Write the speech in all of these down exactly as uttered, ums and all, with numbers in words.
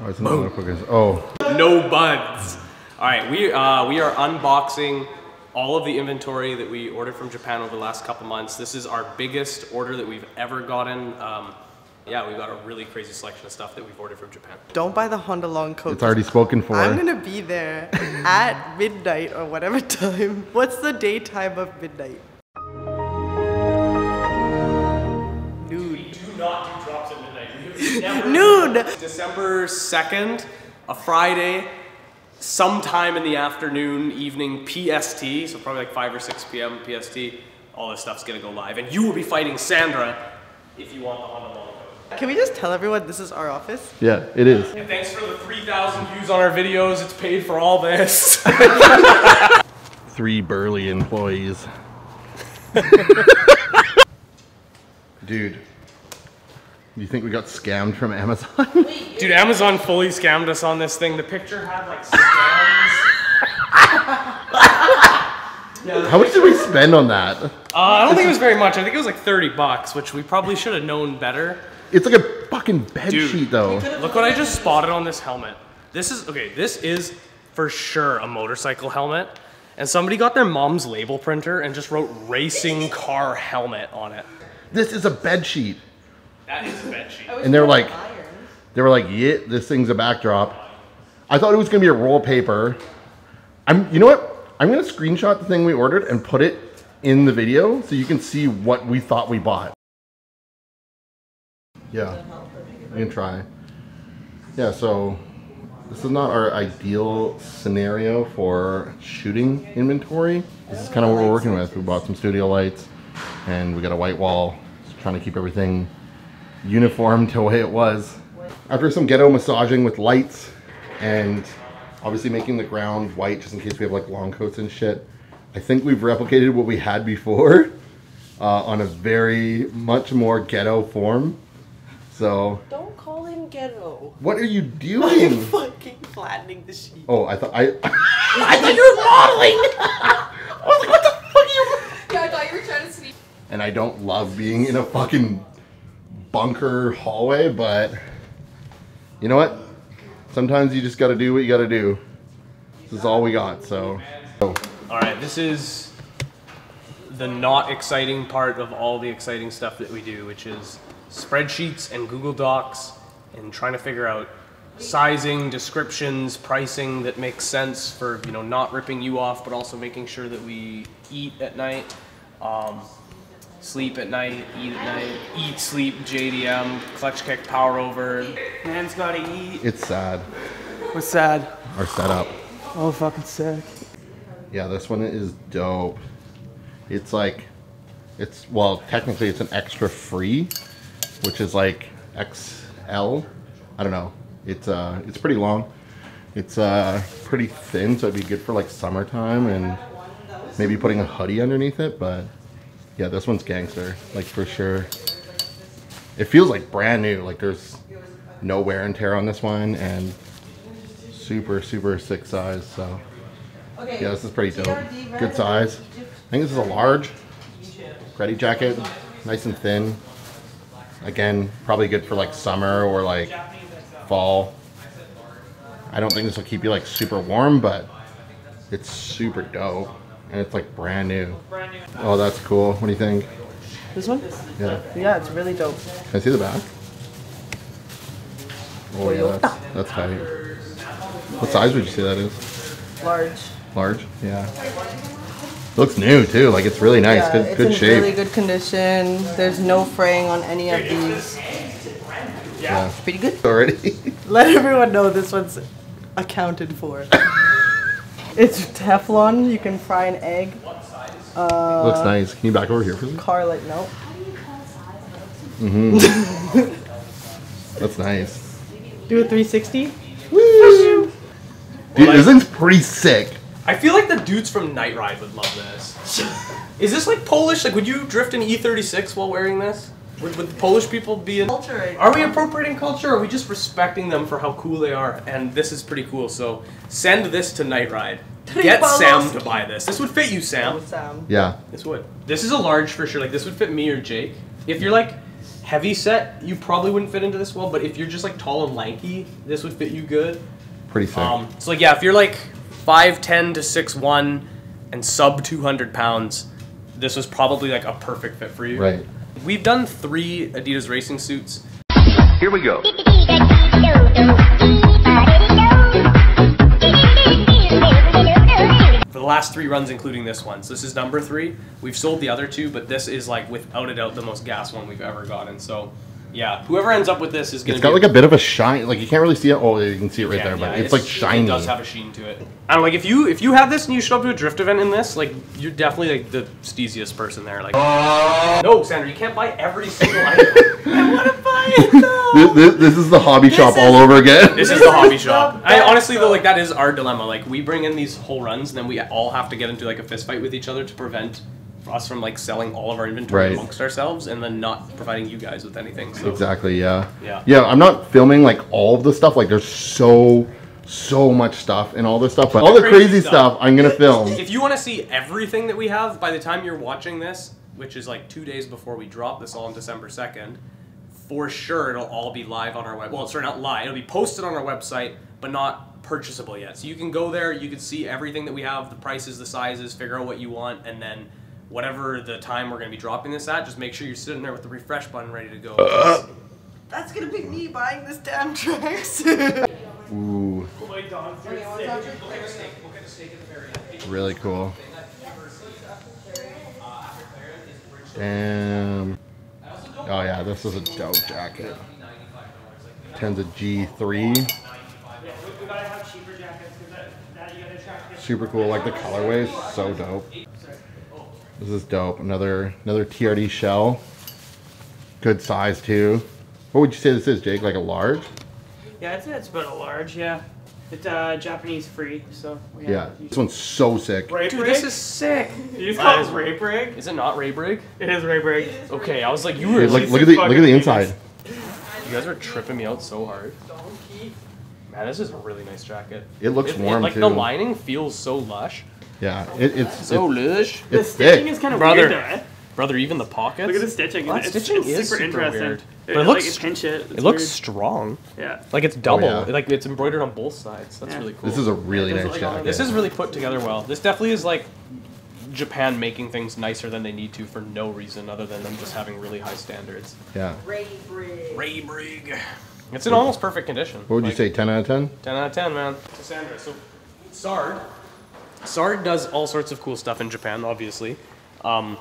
Oh, it's another focus. Oh. No buds. All right, we, uh, we are unboxing all of the inventory that we ordered from Japan over the last couple months. This is our biggest order that we've ever gotten. Um, yeah, we've got a really crazy selection of stuff that we've ordered from Japan. Don't buy the Honda long coat. It's already spoken for. I'm going to be there at midnight or whatever time. What's the daytime of midnight? Not do drops at midnight. Never noon. December second, a Friday, sometime in the afternoon, evening P S T, so probably like five or six P M P S T, all this stuff's gonna go live. And you will be fighting Sandra if you want the Honda long coat. Can we just tell everyone this is our office? Yeah, it is. And thanks for the three thousand views on our videos. It's paid for all this. Three burly employees. Dude. You think we got scammed from Amazon? Dude, Amazon fully scammed us on this thing. The picture had like scams. Yeah, how much did we spend on that? Uh, I don't think it was very much. I think it was like thirty bucks, which we probably should have known better. It's like a fucking bed Dude, sheet though. Look what I just spotted on this helmet. This is, okay, this is for sure a motorcycle helmet. And somebody got their mom's label printer and just wrote racing car helmet on it. This is a bed sheet. That is a bed sheet. And they were like, iron. they were like, yeah, this thing's a backdrop. I thought it was gonna be a roll of paper. I'm, you know what? I'm gonna screenshot the thing we ordered and put it in the video so you can see what we thought we bought. Yeah, we can try. Yeah, so this is not our ideal scenario for shooting inventory. This is kind of what we're working with. We bought some studio lights and we got a white wall, just trying to keep everything uniform to the way it was. After some ghetto massaging with lights and obviously making the ground white just in case we have like long coats and shit, I think we've replicated what we had before uh, on a very much more ghetto form. So don't call him ghetto. What are you doing? I'm fucking flattening the sheet. Oh, I thought I I thought you were modeling. I was like, what the fuck are you? Yeah, I thought you were trying to sneak. And I don't love being in a fucking bunker hallway, but you know what? Sometimes you just gotta do what you gotta do. This is all we got, so. Alright, this is the not exciting part of all the exciting stuff that we do, which is spreadsheets and Google Docs and trying to figure out sizing, descriptions, pricing that makes sense for, you know, not ripping you off, but also making sure that we eat at night. Um, Sleep at night, eat at night, eat, sleep, J D M, clutch kick, power over. Man's gotta eat. It's sad. What's sad? Our setup. Oh, fucking sick. Yeah, this one is dope. It's like, it's, well, technically it's an extra free, which is like X L. I don't know. It's uh, it's pretty long. It's uh, pretty thin, so it'd be good for like summertime and maybe putting a hoodie underneath it, but. Yeah, this one's gangster, like for sure. It feels like brand new, like there's no wear and tear on this one and super, super sick size, so. Okay. Yeah, this is pretty dope. Good size. I think this is a large. Ready jacket, nice and thin. Again, probably good for like summer or like fall. I don't think this will keep you like super warm, but it's super dope. And it's like brand new. Oh, that's cool. What do you think? This one? Yeah. Yeah, it's really dope. Can I see the back? Oh yeah, that's, that's tight. What size would you say that is? Large. Large? Yeah. It looks new too. Like it's really nice. Yeah, good, it's good in shape. Really good condition. There's no fraying on any of these. Yeah. It's pretty good. Already. Let everyone know this one's accounted for. It's Teflon, you can fry an egg. Uh, Looks nice. Can you back over here for a second? Car light, nope. Mm-hmm. That's nice. Do a three sixty. Woo! Dude, like, this thing's pretty sick. I feel like the dudes from Night Ride would love this. Is this like Polish? Like, would you drift an E thirty-six while wearing this? Would, would the Polish people be in culture? Right? Are we appropriating culture? Or are we just respecting them for how cool they are? And this is pretty cool. So send this to Night Ride. Get Sam to buy this. This would fit you, Sam. Sam. Yeah. This would. This is a large for sure. Like this would fit me or Jake. If you're like heavy set, you probably wouldn't fit into this well, but if you're just like tall and lanky, this would fit you good. Pretty thick. Um, so like, yeah, if you're like five ten to six one and sub two hundred pounds, this was probably like a perfect fit for you. Right. We've done three Adidas racing suits. Here we go. For the last three runs, including this one. So this is number three. We've sold the other two, but this is like without a doubt the most gas one we've ever gotten. So yeah, whoever ends up with this is gonna. It's got be like a bit of a shine. Like you can't really see it. Oh, you can see it right yeah, there, yeah, but it's, it's like shiny. It does have a sheen to it. I don't know, like if you if you have this and you show up to a drift event in this, like you're definitely like the steeziest person there. Like, uh, no, Xander, you can't buy every single item. I want to buy it though. This, this, this is the hobby this shop is, all over again. This is the hobby shop. I honestly though, like that is our dilemma. Like we bring in these whole runs, and then we all have to get into like a fist fight with each other to prevent us from like selling all of our inventory right. amongst ourselves and then not providing you guys with anything. So. Exactly. Yeah. Yeah. Yeah. I'm not filming like all of the stuff. Like there's so, so much stuff and all this stuff, but all the crazy, crazy stuff, stuff I'm going to film. If you want to see everything that we have by the time you're watching this, which is like two days before we drop this all on December second, for sure it'll all be live on our website. Well, sorry, not live. It'll be posted on our website, but not purchasable yet. So you can go there. You can see everything that we have, the prices, the sizes, figure out what you want, and then whatever the time we're going to be dropping this at, just make sure you're sitting there with the refresh button ready to go. Uh, That's going to be me buying this damn tracksuit. Ooh. Really cool. Damn. Oh yeah, this is a dope jacket. Tens of G three. Super cool, like the colorway is so dope. This is dope. Another another T R D shell. Good size too. What would you say this is, Jake? Like a large? Yeah, I'd say it's about a large. Yeah, it's uh, Japanese free. So yeah. yeah. This one's so sick. Rape Dude, rig? This is sick. You just call uh, this rape rig? Is it not rape rig? It is rape rig. Okay, I was like, you were. Dude, like, look at the look at the inside. You guys are tripping me out so hard. Man, this is a really nice jacket. It looks it, warm it, like, too. Like the lining feels so lush. Yeah, it, it's so lush. The stitching thick. Is kind of brother, weird, though, eh? Brother, even the pockets. Look at the stitching. Well, it's, stitching it's, it's is super, super interesting. Weird. But it, it looks, like, it, it looks weird. Strong. Yeah, like it's double. Oh, yeah. Like it's embroidered on both sides. That's yeah. really cool. This is a really nice like, jacket. This is really put together well. This definitely is like Japan making things nicer than they need to for no reason other than them just having really high standards. Yeah. Ray Brig. Ray Brig. It's in almost perfect condition. What would like, you say? Ten out of ten. Ten out of ten, man. To Sandra, so Sard. Sard does all sorts of cool stuff in Japan, obviously. Um,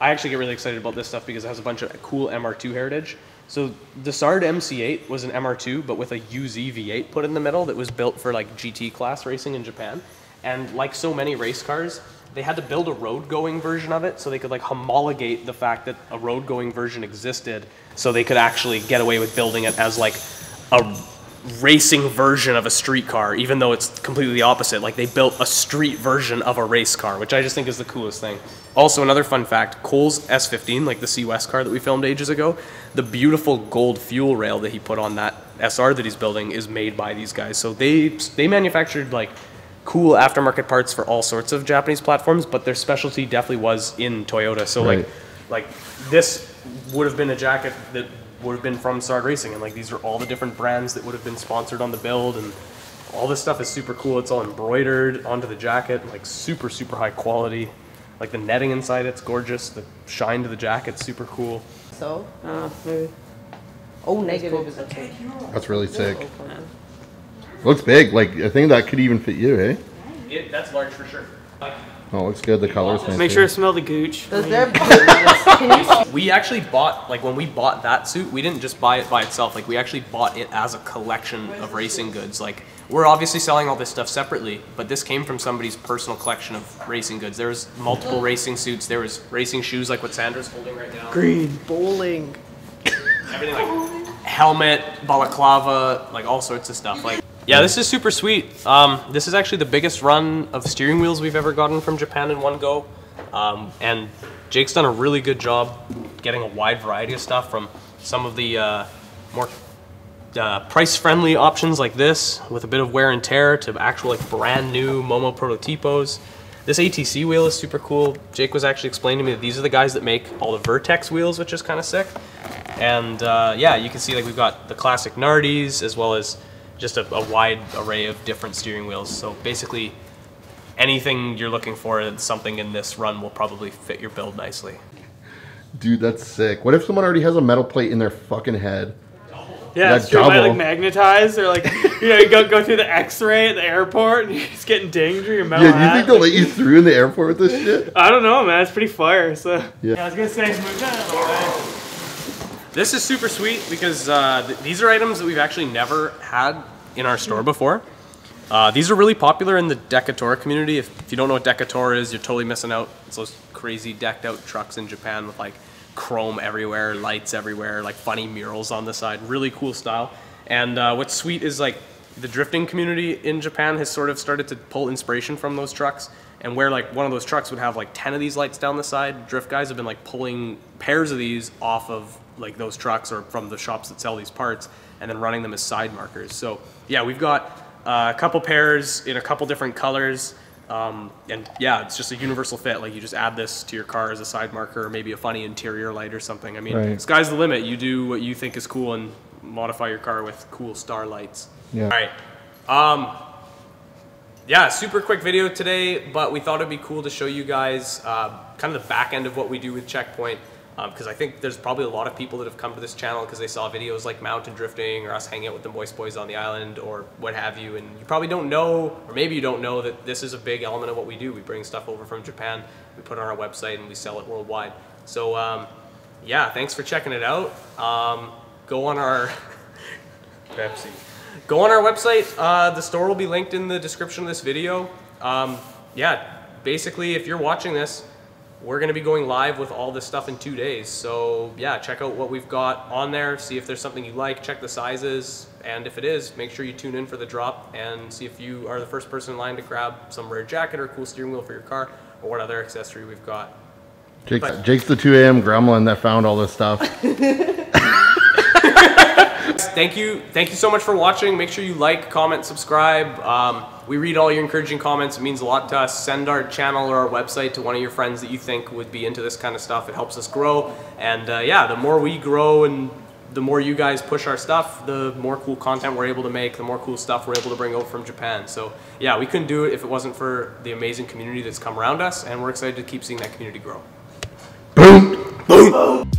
I actually get really excited about this stuff because it has a bunch of cool M R two heritage. So the Sard M C eight was an M R two, but with a U Z V eight put in the middle that was built for like G T class racing in Japan. And like so many race cars, they had to build a road-going version of it so they could like homologate the fact that a road-going version existed so they could actually get away with building it as like a racing version of a street car, even though it's completely the opposite. Like they built a street version of a race car, which I just think is the coolest thing. Also, another fun fact, Cole's S fifteen, like the C West car that we filmed ages ago, the beautiful gold fuel rail that he put on that S R that he's building is made by these guys. So they they manufactured like cool aftermarket parts for all sorts of Japanese platforms, but their specialty definitely was in Toyota. So right. like like this would have been a jacket that would have been from Sard Racing, and like these are all the different brands that would have been sponsored on the build, and all this stuff is super cool. It's all embroidered onto the jacket, like super super high quality. Like the netting inside, it's gorgeous. The shine to the jacket's super cool. So, uh, maybe. Oh, negative is okay. That's really sick. Yeah. Looks big. Like I think that could even fit you, eh? It, that's large for sure. Like, oh, looks good. The colors. Make fancy. Sure to smell the gooch. Does there we actually bought, like when we bought that suit, we didn't just buy it by itself. Like we actually bought it as a collection of racing goods. Like we're obviously selling all this stuff separately, but this came from somebody's personal collection of racing goods. There was multiple racing suits. There was racing shoes, like what Sandra's holding right now. Green bowling. Everything like helmet, balaclava, like all sorts of stuff. Like. Yeah, this is super sweet. Um, this is actually the biggest run of steering wheels we've ever gotten from Japan in one go. Um, and Jake's done a really good job getting a wide variety of stuff from some of the uh, more uh, price-friendly options like this with a bit of wear and tear to actual like brand new Momo Prototipos. This A T C wheel is super cool. Jake was actually explaining to me that these are the guys that make all the Vertex wheels, which is kind of sick. And uh, yeah, you can see like we've got the classic Nardis as well as just a, a wide array of different steering wheels. So basically anything you're looking for and something in this run will probably fit your build nicely. Dude, that's sick. What if someone already has a metal plate in their fucking head? Yeah, that's true. Might, like, magnetize, or like, you know, you go, go through the x-ray at the airport and you're just getting dinged through your metal. Yeah, do you think they'll let you through in the airport with this shit? I don't know, man. It's pretty fire, so. Yeah, yeah, I was gonna say, move that out of the way. This is super sweet because uh, th these are items that we've actually never had in our store before. Uh, these are really popular in the Dekatora community. If, if you don't know what Dekatora is, you're totally missing out. It's those crazy decked out trucks in Japan with like chrome everywhere, lights everywhere, like funny murals on the side. Really cool style. And uh, what's sweet is like the drifting community in Japan has sort of started to pull inspiration from those trucks. And where like one of those trucks would have like ten of these lights down the side, drift guys have been like pulling pairs of these off of like those trucks or from the shops that sell these parts and then running them as side markers. So yeah, we've got Uh, a couple pairs in a couple different colors, um, and yeah, it's just a universal fit. Like you just add this to your car as a side marker, or maybe a funny interior light or something. I mean, right. Sky's the limit. You do what you think is cool and modify your car with cool star lights. Yeah. All right. Um, yeah, super quick video today, but we thought it'd be cool to show you guys uh, kind of the back end of what we do with Checkpoint. Because um, I think there's probably a lot of people that have come to this channel because they saw videos like mountain drifting or us hanging out with the Moist Boys on the island or what have you, and you probably don't know, or maybe you don't know, that this is a big element of what we do. We bring stuff over from Japan, we put it on our website, and we sell it worldwide. So um, yeah, thanks for checking it out. Um, go on our Pepsi. Go on our website. Uh, the store will be linked in the description of this video. Um, yeah, basically, if you're watching this, we're going to be going live with all this stuff in two days. So yeah, check out what we've got on there. See if there's something you like, check the sizes. And if it is, make sure you tune in for the drop and see if you are the first person in line to grab some rare jacket or cool steering wheel for your car or what other accessory we've got. Jake's, but, Jake's the two A M gremlin that found all this stuff. Thank you. Thank you so much for watching. Make sure you like, comment, subscribe. Um, We read all your encouraging comments. It means a lot to us. Send our channel or our website to one of your friends that you think would be into this kind of stuff. It helps us grow. And uh, yeah, the more we grow and the more you guys push our stuff, the more cool content we're able to make, the more cool stuff we're able to bring over from Japan. So yeah, we couldn't do it if it wasn't for the amazing community that's come around us. And we're excited to keep seeing that community grow. Boom. Boom.